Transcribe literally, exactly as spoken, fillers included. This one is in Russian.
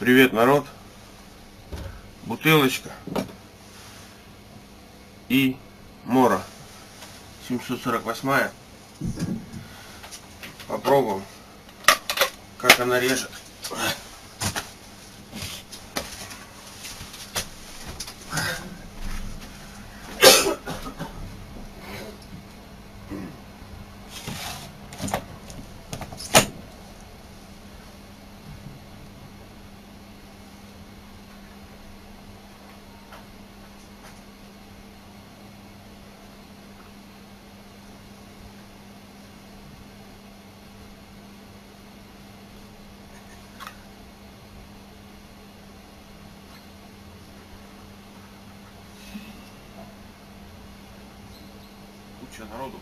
Привет, народ. Бутылочка и Мора семьсот сорок восьмая. Попробуем, как она режет. Народу.